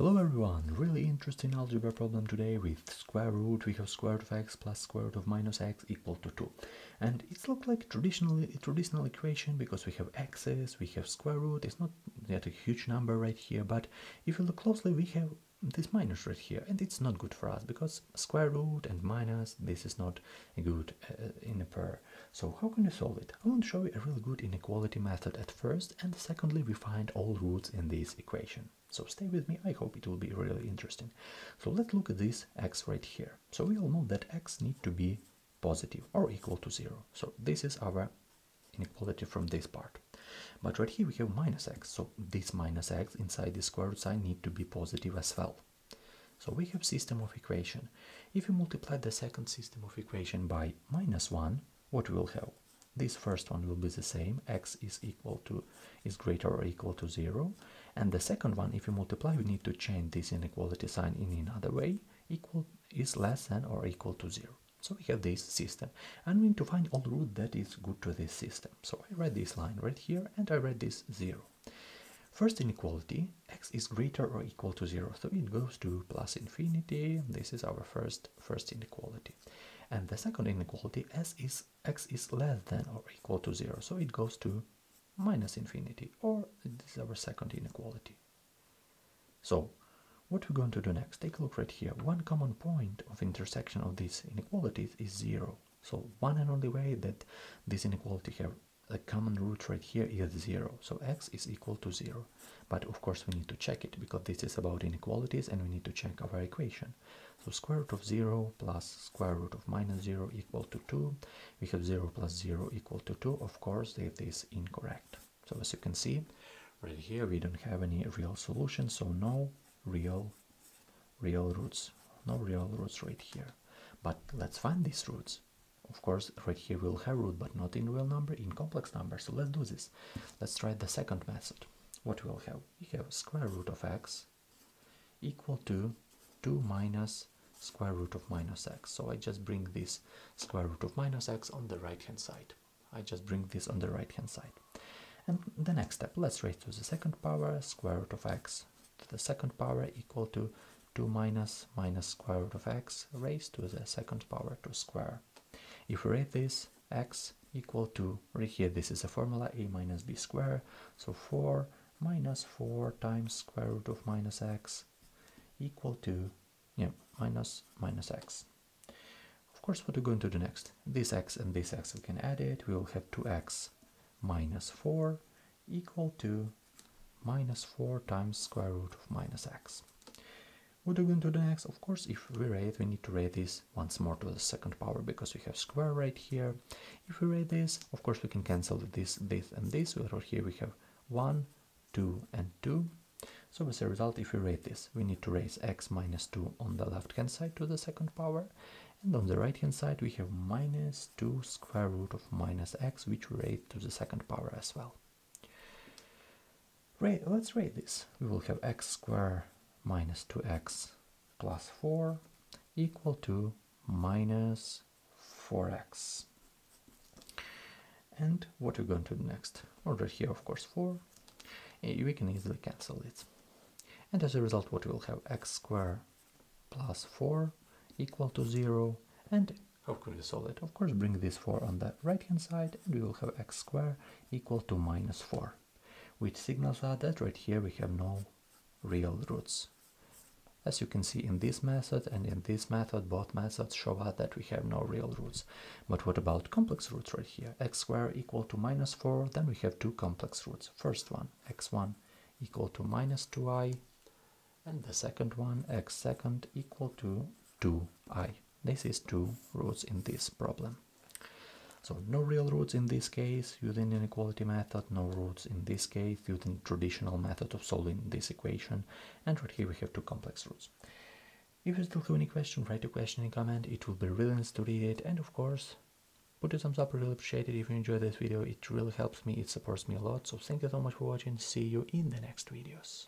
Hello everyone, really interesting algebra problem today with square root. We have square root of x plus square root of minus x equal to 2. And it's looked like traditional equation because we have x's, we have square root, it's not yet a huge number right here, but if you look closely we have this minus right here, and it's not good for us because square root and minus, this is not good in a pair. So how can you solve it? I want to show you a really good inequality method at first, and secondly we find all roots in this equation. So stay with me, I hope it will be really interesting. So let's look at this x right here. So we all know that x needs to be positive or equal to 0. So this is our inequality from this part. But right here we have minus x, so this minus x inside the square root sign needs to be positive as well. So we have system of equation. If you multiply the second system of equation by minus 1, what we will have? This first one will be the same, x is greater or equal to 0. And the second one, if you multiply, we need to change this inequality sign in another way, equal is less than or equal to 0. So we have this system, and we need to find all root that is good to this system. So I write this line right here, and I write this 0. First inequality, x is greater or equal to 0, so it goes to plus infinity. This is our first inequality. And the second inequality, x is less than or equal to 0, so it goes to minus infinity, or this is our second inequality. So what we're going to do next, take a look right here. One common point of intersection of these inequalities is 0. So one and only way that this inequality have the common root right here is 0, so x is equal to 0. But of course we need to check it, because this is about inequalities and we need to check our equation. So square root of 0 plus square root of minus 0 equal to 2. We have 0 plus 0 equal to 2, of course that is incorrect. So as you can see, right here we don't have any real solution, so no real roots, no real roots right here. But let's find these roots. Of course, right here we'll have root, but not in real number, in complex number. So let's do this. Let's try the second method. What we'll have? We have square root of x equal to 2 minus square root of minus x. So I just bring this square root of minus x on the right-hand side. And the next step, let's raise to the second power square root of x to the second power equal to 2 minus square root of x raised to the second power to square. If we write this, x equal to, right here this is a formula, a minus b square, so 4 minus 4 times square root of minus x equal to, minus x. Of course, what we're going to do next, this x and this x, we can add it, we will have 2x minus 4 equal to minus 4 times square root of minus x. What are we going to do next? Of course, if we write, we need to write this once more to the second power because we have square right here. If we write this, of course, we can cancel this, and this. Right here we have 1, 2, and 2. So as a result, if we write this, we need to raise x minus 2 on the left-hand side to the second power. And on the right-hand side, we have minus 2 square root of minus x, which we raise to the second power as well. Let's write this. We will have x squared minus 2x plus 4 equal to minus 4x. And what are we going to do next? Order here, of course, 4. We can easily cancel it. And as a result, what we'll have x squared plus 4 equal to 0. And how could we solve it? Of course, bring this 4 on the right-hand side, and we will have x squared equal to minus 4, which signals that right here we have no real roots. As you can see in this method and in this method, both methods show us that we have no real roots. But what about complex roots right here? X squared equal to minus 4, then we have two complex roots. First one, x1 equal to minus 2i, and the second one, x2 equal to 2i. This is two roots in this problem. So no real roots in this case using inequality method, no roots in this case using traditional method of solving this equation, and right here we have two complex roots. If you still have any question, write a question in comment, it will be really nice to read it, and of course, put a thumbs up, really appreciate it if you enjoyed this video, it really helps me, it supports me a lot, so thank you so much for watching, see you in the next videos.